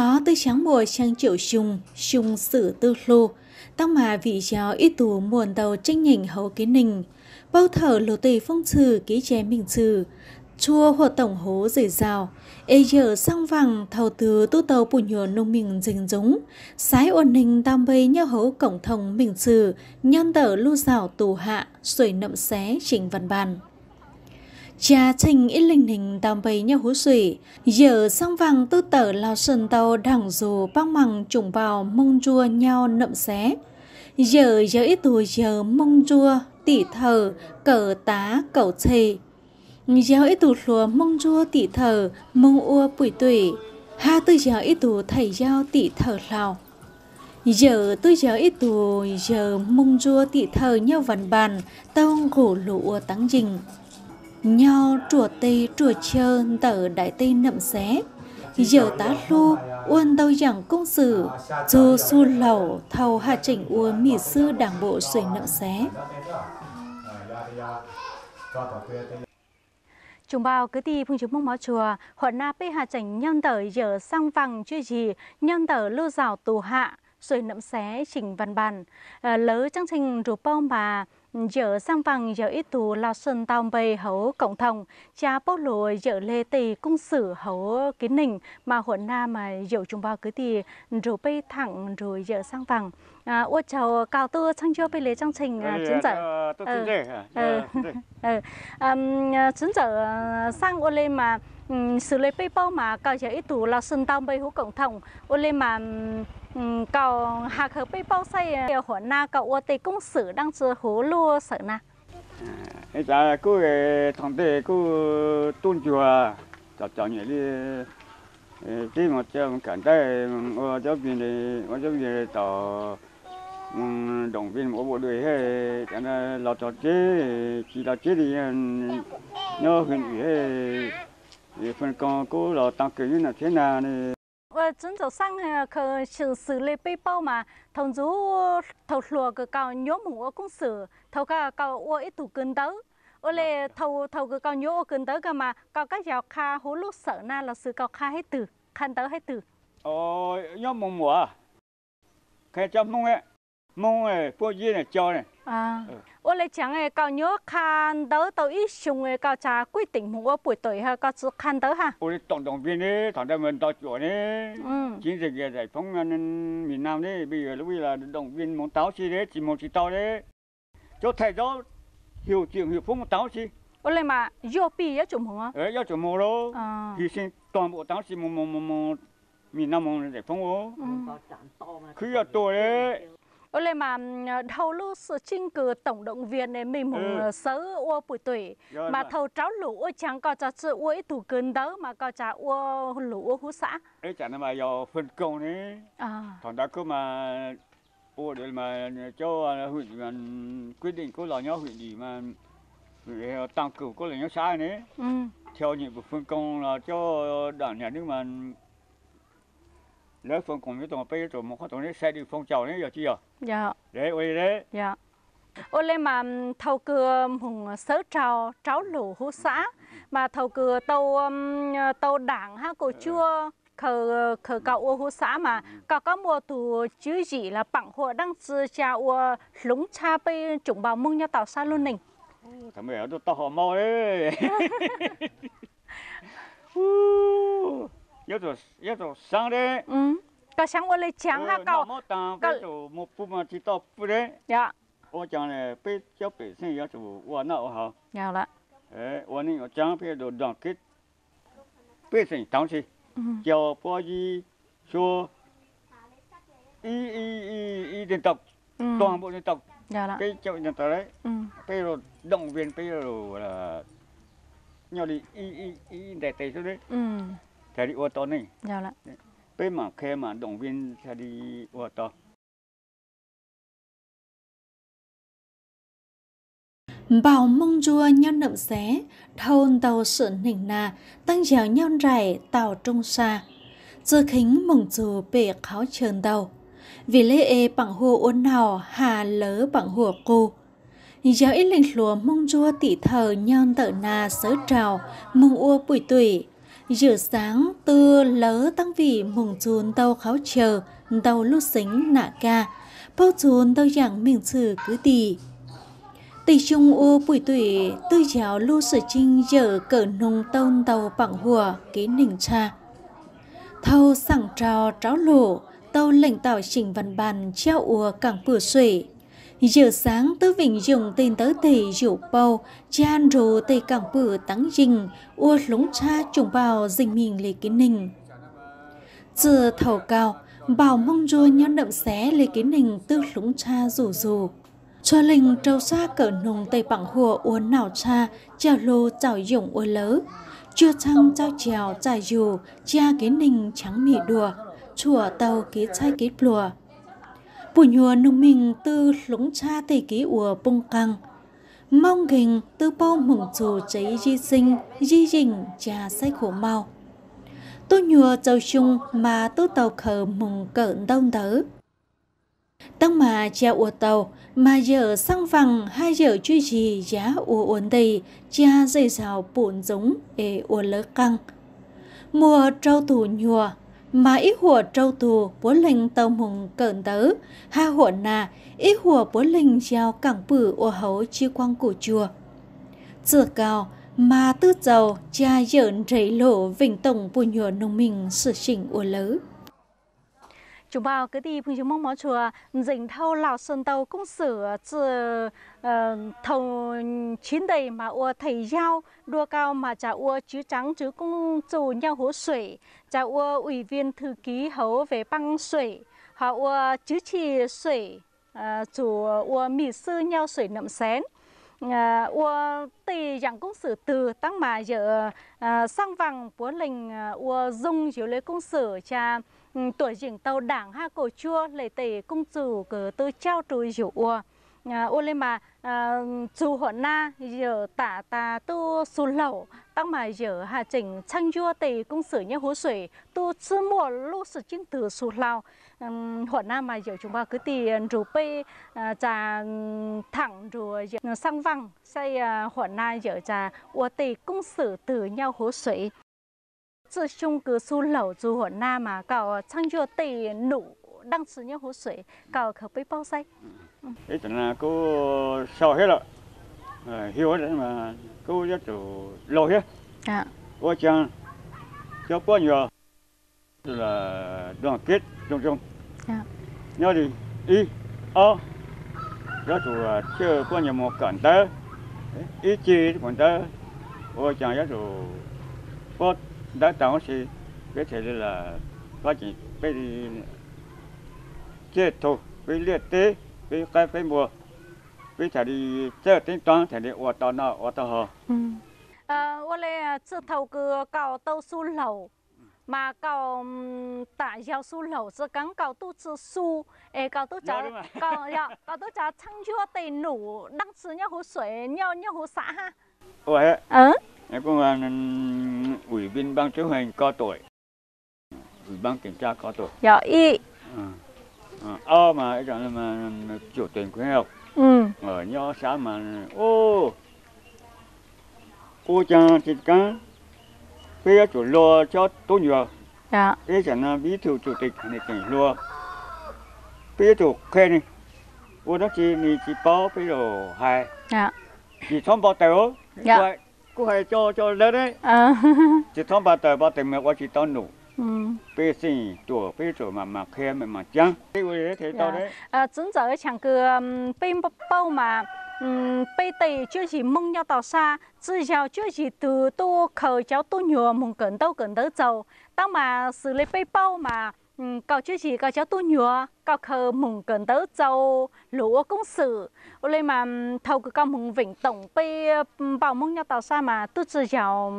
nó tới tráng mùa trang triệu chung, chung sử tư lô, tăng mà vị giáo ít tù muộn tàu tranh nhỉnh hấu kiến nình, bao thở lô tùy phong trừ ký chế mình trừ, chua hồ tổng hố dày rào, ê dở sang vàng thầu từ tu tàu bùn nhờ nông mình dình giống, sái ổn hình tam bây nhau hấu cổng thông mình trừ, nhân tờ lưu rào tù hạ, xuẩy nậm xé trình văn bàn. Cha trình ít linh hình tam bày nhau hú sủy, giờ sang vàng tư tở lao sơn tàu đẳng dù băng mằng trùng vào mông chua nhau nậm xé. Giờ ít tù giờ mông chua, tỉ thờ, cờ tá, cẩu trề. Giờ ít tù lúa mông chua tỉ thờ, mông ua bụi tủy. Ha tư giờ ít tù thầy giao tỉ thờ lào. Giờ tư giờ ít tù giờ mông chua tỉ thờ nhau vằn bàn, tao gỗ lũ tắng dình. Nhau trùa tây trùa chơ tờ đại tây nậm xé giờ tá lu uôn tâu giảng công sử dù su lẩu thầu hạ chỉnh ua mỹ sư đảng bộ xuể nậm xé. Chúng bao cứ ti phương chúng mong máu chùa họ na pê hạ chỉnh nhân tờ giờ sang vàng chưa gì nhân tờ lưu rào tù hạ xuể nậm xé chỉnh văn bàn lỡ chương trình rủ bông bà giờ sang vàng giờ ít tù lao sơn tam bầy hấu cộng thông cha bốc lùa giờ lê tì cung sử hấu kiến nình mà hồn nam mà giờ chúng vào cứ tì rồi bay thẳng rồi giờ sang vàng ô chào cao tư sang chưa bây lấy chương trình chiến dở chiến dở sang ô lên mà xử lấy bay bao mà cao giờ ít tù lao sơn tam bầy hấu cộng thông ô lên mà cầu hạ khởi bị bao say hồn na cầu ô tây công sử đang chưa hố lúa sợ na. Bây giờ cứ thằng tây cứ tuôn chùa chào nhảy đi đi một trăm cảnh đây ở giáo viên này ở giáo viên này tàu động viên mỗi bộ đội hay cái là lọt chó chế chỉ là chế thì nó huyện ủy hay phần con cứ là tăng cường như là thế nào này. Chúng cháu sang khờ xử lý bê bao mà thằng chú thầu lùa cái cao nhóm mũ cũng xử thầu cả cao ô ít tủ cơn tớ ô lê thầu thầu cái cao nhóm cơn tớ cơ mà cao các giáo kha hố lúc sợ na là sự cao kha hết từ khăn tớ hết từ nhóm mùng mùa khai chấm mông ấy phô gì này cho này ô lê chẳng ấy cao nhớ khăn tớ tàu ít sùng ấy cao trà quy tỉnh mùng ô buổi tối ha cao khăn tớ ha ô lê tổng động viên ấy thằng đại mình tao chùa ấy chiến dịch giải phóng miền Nam đấy bây giờ lúc bây là động viên mong táo chi đấy chỉ một chỉ tao đấy cho thầy giáo hiểu chuyện hiểu phúc mong táo chi ô lê mà do pi giáo chủng mùng á giáo chủng mùng đâu thì xin toàn bộ táo chi mùng miền Nam mùng giải phóng ô cứ giờ tuổi đấy ô lê mà thầu lưu sự chinh cử tổng động viên này mình mùng sớ ô bụi tuổi mà thầu cháu lũ ô chẳng có cho sự ô thủ cơn đó mà có cho ô lũ ô hú xã ấy chẳng là mà do phân công đấy thằng đã cứ mà ô để mà cho huyện quyết định có là nhau huyện gì mà tăng cử có là nhau xã đấy theo nhiệm vụ phân công là cho đảng nhà nước mà lấy phân công với tổng bây rồi một khóa tổng đấy xe đi phong trào đấy giờ chi giờ dạ đấy ôi đấy dạ ô lên mà thầu cưa hùng sớ trào tráo lũ hú xã mà thầu cưa tàu tàu đảng ha cổ chua khờ khờ cậu ô hú xã mà cậu có mùa tù chứ gì là bằng hộ đang chư cha ô lúng cha bây chủng bào mông nhau tàu xa luôn nình thằng mày ở đâu tàu họ mau đấy yếu tố sáng đấy. Cái sáng qua lấy trắng ha cậu. Một tàng phải chỗ một phút mà chỉ tao phút đấy. Dạ. Ô chàng này biết cháu bị sinh yếu tố qua não hả? Nhau lắm. Đấy, qua này ở trắng phải đồ đoàn kết. Biết sinh tao gì? Cho bao gì số y dân tộc toàn bộ dân tộc. Dạ lắm. Cái chỗ dân tộc đấy. Bây giờ động viên bây giờ là nhau đi y đại tây số đấy. Thầy đi ô tô này. Dạ lắm. Bây mà khi mà động viên thầy đi ô tô. Bảo mông chua nhau nậm xé, thôn tàu sửa nỉnh nà, tăng dẻo nhau rải tàu trung xa. Dư khính mông chua bể kháo trơn đầu. Vì lê ê bằng hồ ôn nào hà lớ bằng hồ cô. Giáo ít lệnh lúa mông chua tỉ thờ nhau tợ nà sớ trào, mông ua bụi tủy. Giữa sáng tư lỡ tăng vị mùng chun tàu kháo chờ tàu lúc xính nạ ca bao chun tàu dạng mình xử cứ tì tì chung ô bụi tuổi tư giáo lưu sở trinh dở cỡ nông tông tàu bằng hùa kế nỉnh cha thâu sẵn trò tráo lộ tàu lệnh tạo chỉnh văn bàn treo ùa cảng bửa xuể giờ sáng tớ vĩnh dùng tên tớ thể dụ bầu chan rô tê cảng bửa tắng dình ua lúng cha trùng bào dình mình lê kiến nình giờ thầu cao bảo mong rồi nhớ đậm xé lê kiến nình tư lúng cha rủ rù cho linh trâu xa cỡ nùng tây bằng hùa uốn nào cha trèo lô chảo dụng uốn lớ chưa trăng trao trèo trải dù cha kế ninh trắng mị đùa chùa tàu kế chai kế plùa bùi nhùa nông mình tư lũng cha tây kế ùa bông căng mong hình tư bao mừng dù cháy di sinh di dình cha sách khổ mau tô nhùa châu chung mà tư tàu khờ mừng cợn đông tớ tăng mà cha ua tàu mà giờ sang vàng hai giờ truy trì giá ua uốn đầy cha dây rào bụn giống ê ua lỡ căng mùa trâu tù nhùa mà ít hùa trâu tù bố linh tàu mùng cợn tớ ha hùa nà ít hùa bố linh giao cảng bử ua hấu chi quang cổ chùa dừa cao mà tư giàu cha dởn rấy lộ vĩnh tổng bùi nhùa nông mình sửa chỉnh ua lỡ chúng vào cái gì phương chúng mong mỏi chùa dình thâu lào sơn tàu cũng sửa từ thầu chín đầy mà ua thầy giao đua cao mà chả ua chứ trắng chứ cũng chủ nhau hố sủy chả ua ủy viên thư ký hấu về băng sủy họ ua chứ chỉ sủy chủ ua mì sư nhau sủy nậm xén ua tì dạng công sử từ tăng mà giờ sang vàng búa lình ua dung chiếu lấy công sử cha tuổi dình tàu đảng ha cổ chua lấy tề công chủ cờ tư trao trùi dịu ua ua lên mà dù họ na giờ tả tà tu xù lẩu tăng mà giờ hà chỉnh chăng chua tề công sử như hố sủy tu sư mùa lô sử chính từ xù lao họ na mà giờ chúng ta cứ tiền rủ pê trà thẳng rồi sang văng say họ na giờ trà ua tề công sử từ nhau hố sủy sự chung cứ xu lẩu dù hồn na mà cậu chăng chưa tì nụ đăng sử nhau hố sủy cậu khởi bấy bao say thế thì là cô sao hết rồi hiểu đấy mà cô rất lâu hết cô chăng cho có nhiều là đoàn kết chung chung nhau thì ý rất là chưa có nhiều một cảnh tới ý chí còn tới cô chăng rất là tốt đã tạo thì có thể là có chỉ cái chết thôi với liệt tế với cái phải mùa với thà đi chơi tính toán thà đi ủa tao nào ủa tao hờ ủa lẽ chưa thầu cứ cào tàu su lẩu mà cào tả giao su lẩu chưa cắn cào tu chưa su cào tu chả cào tu chả chăng chưa tì nủ đăng sứ nhau hồ sủy nhau hồ xã ha cũng là ủy viên ban chấp hành có tuổi, ủy ban kiểm tra có tuổi. Dạ y. Mà cái mà chủ tuyển khuyến học. Ở nho xã mà ô cha thịt cá, phía chủ lo cho tốt nhiều. Dạ. Cái chẳng là bí thư chủ tịch này tỉnh lo, phía chủ khen đi, ô đó chỉ báo phía đồ hai. Dạ. Chỉ xong bao tàu. Dạ. Cô hay cho lên đấy chỉ thong ba tờ mà qua chỉ tao nụ bê xì tuổi bê rồi mà khe mà trắng cái quê thế tao đấy chính giờ chẳng cứ bê bao mà bê tì chưa chỉ mông nhau tàu xa chứ giàu chưa chỉ từ tu khởi cháu tu nhùa mùng cẩn tâu cẩn tớ giàu tao mà xử lý bê bao mà cậu chưa chỉ cậu cháu tu nhùa cậu khờ mùng cẩn tớ giàu lũ công sự lên mà thầu cứ cao mùng vĩnh tổng bê bảo mông nhau tàu xa mà tu chỉ giàu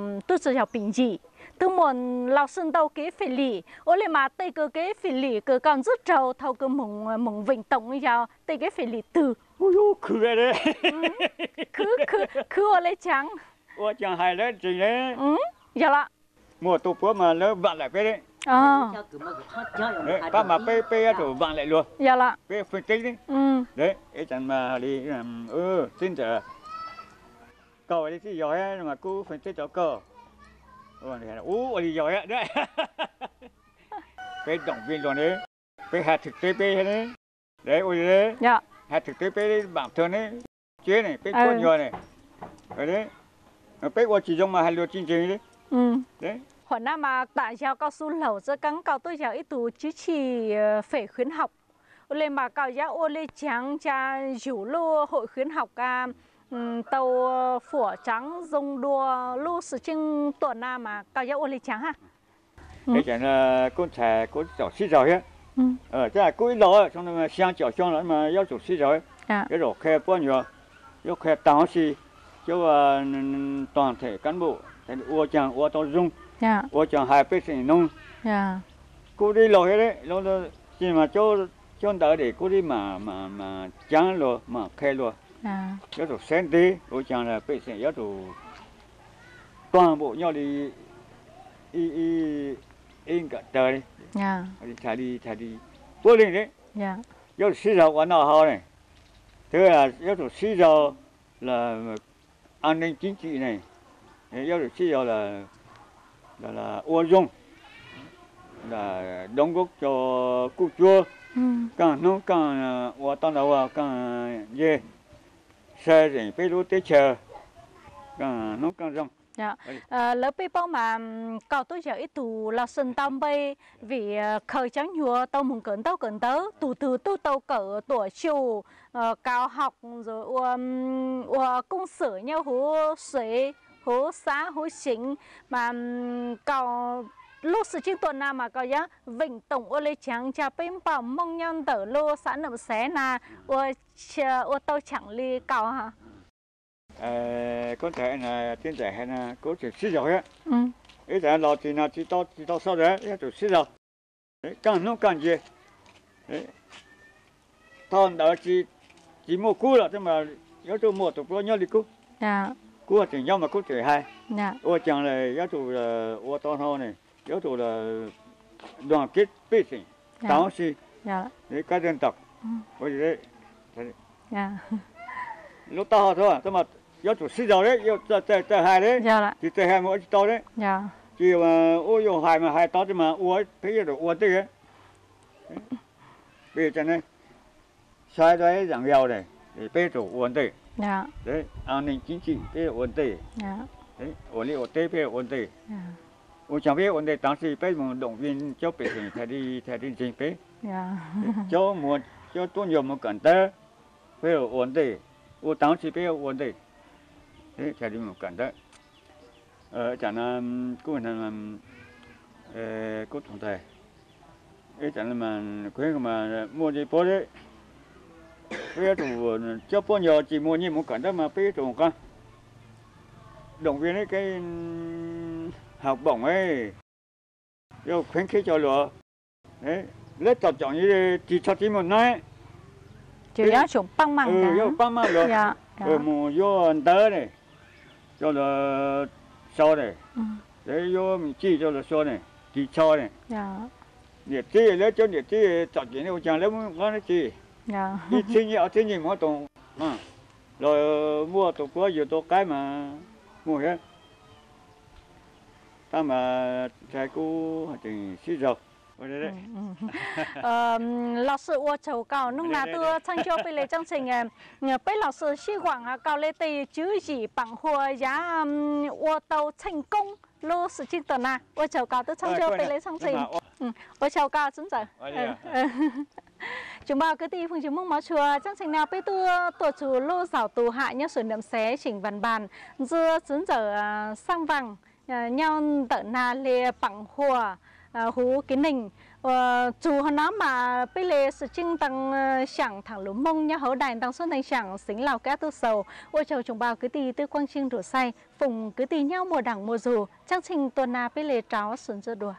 bình dị tu muốn lao sân tàu kế phỉ lì lên mà tây cơ kế phỉ lì cơ còn rất trâu thầu cứ mùng vĩnh tổng giàu tây kế phỉ lì từ khứa đấy khứa lấy trắng ô chẳng hay đấy gì đấy giờ là mùa tu bữa mà lỡ bạn lại cái đấy bác mà pê rồi vàng lại luôn. Dạ là. Pê phân tích đấy. Đấy, cái chẳng mà đi xin chờ. Cậu ấy thì giỏi mà cứ phân tích cho cậu. giỏi ạ đấy. Cái động viên rồi đấy, cái hạt thực tế pe đấy, đấy ôi đấy, hạt thực tế pe bản thân đấy, chế này, cái con nhỏ này, ở đấy, cái quả chỉ dùng mà hai lúa chín chín đấy, đấy. Hồi nãy mà tại sao cao su lẩu giữa cắn cao tôi chẳng ít tù chứ chỉ phải khuyến học. Lên mà cao giá ô lê trắng cha rủ lô hội khuyến học ca tàu phủa trắng dùng đua lô sự trưng tuần na mà cao giá ô lê trắng ha. Cái chuyện là con trẻ con chảo xí rồi hết. Chứ là cuối lò xong rồi sang chảo xong rồi mà giao chủ xí rồi. Cái rổ khe bao nhiêu, rổ khe táo xí, chứ toàn thể cán bộ thì ô chàng ô tao dùng, ô chàng hai bên thì nông. Cô đi lò hết đấy, lò chỉ mà cho đỡ để cô đi mà trắng luôn mà khe luôn, giáo dục sen tí, cô chàng là bị sẽ giáo dục toàn bộ nhau đi in cả trời đi thả đi vô linh đấy, giáo dục xí dầu quán nào hao này, thứ là giáo dục xí dầu là an ninh chính trị này, giáo dục xí dầu là ô dung là đóng góp cho quốc chúa. Càng nông càng hoa tao nào càng dê xe rỉnh phải lúa tới chờ càng nông càng rong. Lỡ bây bao mà cậu tôi giờ ít tù là sân tam bay vì khởi trắng nhua tao muốn cẩn tớ tù từ tao cỡ tuổi chiều cao học rồi công sở nhau hố sấy hố xá hố chính mà cậu lúc sự trên tuần nào mà có giá vịnh tổng ô lê trắng cha pem bảo mong nhân tở lô xã nậm xé na ô tàu chẳng ly cầu hả? Con thể là tiên giải hay là cố chỉ xí rồi á. Ý giải lò thì là chỉ to sau đấy, chủ xí rồi. Càng lúc càng gì? Thon đó chỉ mua cú rồi, nhưng mà nhớ tôi mua tụi tôi nhớ đi cú. Cú thì nhau mà cú chỉ hai. Ô chẳng này nhớ tụi ô to ho này. Yếu tố là đoàn kết bế sinh, táo xì, đấy các dân tộc, vậy đấy. Lúc to thôi, thế mà yếu tố xí dầu đấy, yếu tờ hai đấy, thì tờ hai mỗi to đấy. Chỉ mà ôi dầu hai mà hai to thì mà uống thấy được uống đấy. Bây giờ này, sai đấy giảm nghèo này, để bê tổ uống đấy. Đấy, an ninh chính trị bê uống đấy. Đấy, ổn định ổn tê bê uống đấy. Ủa chẳng biết ổn định táng gì, bây giờ động viên cho bệnh sinh thầy đi sinh phế. Cho tốt nhiều một cẩn tớ, bây giờ ổn định, ổn táng gì bây giờ ổn định. Thế thầy đi một cẩn tớ. Chẳng là, cô hình là, cô tổng thầy. Chẳng là mà, khuyên mà mua gì bố đấy. Bây giờ tụi, cho bố nhỏ chỉ mua như một cẩn tớ mà bây giờ tụi con. Động viên ấy cái... học bổng ấy, yêu khuyến khích cho lúa, đấy, lấy tập trọng như chỉ cho tí một nãy, chỉ nhớ trồng băng măng, yêu băng măng lúa, mùa vô tớ này, cho là sau này, đấy vô mình chỉ cho là sau này, chỉ cho này, nhiệt chi lấy cho nhiệt chi tập chỉ này chẳng lấy muốn có cái gì, đi xin nhiều xin nhiều mà tổng, rồi mua tổ quốc nhiều tổ cái mà mua hết. Ta mà thầy cô thì xí dọc đấy. Lão sư ô chầu cao nung ná tưa chăng cho bây lấy chương trình nhờ bây lão sư xí quảng cao lê tây chứ gì bằng hùa giá ô tàu thành công lô sự chinh tuần à ô chầu cao tớ chăng cho bây lấy chương trình ô chầu cao chúng giờ chúng bảo cứ đi phương chúng mong máu chùa chương trình nào bây tưa tổ chủ lô giảo tù hạ nhớ sửa nệm xé chỉnh văn bàn dưa chúng giờ sang vàng nhau tận na lê bằng hùa hú kiến đình chủ hơn nó mà bây lê sự trinh tăng chẳng thẳng lúa mông nhá hấu đài tăng xuân thành chẳng xính lào cá tư sầu ôi chầu trồng bào cứ tì tư quang trinh rửa say phùng cứ tì nhau mùa đẳng mùa dù chương trình tuần na bây lê tráo xuân dưa đùa.